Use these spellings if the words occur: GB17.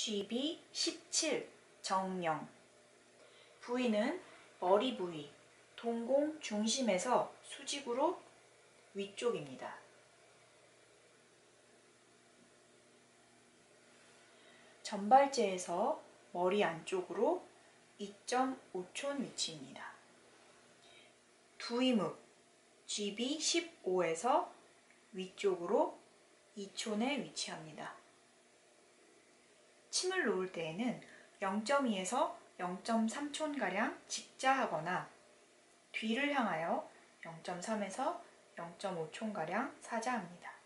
GB17 정령. 부위는 머리 부위, 동공 중심에서 수직으로 위쪽입니다. 전발제에서 머리 안쪽으로 2.5촌 위치입니다. 두이묵 GB15에서 위쪽으로 2촌에 위치합니다. 침을 놓을 때에는 0.2에서 0.3촌가량 직자하거나 뒤를 향하여 0.3에서 0.5촌가량 사자합니다.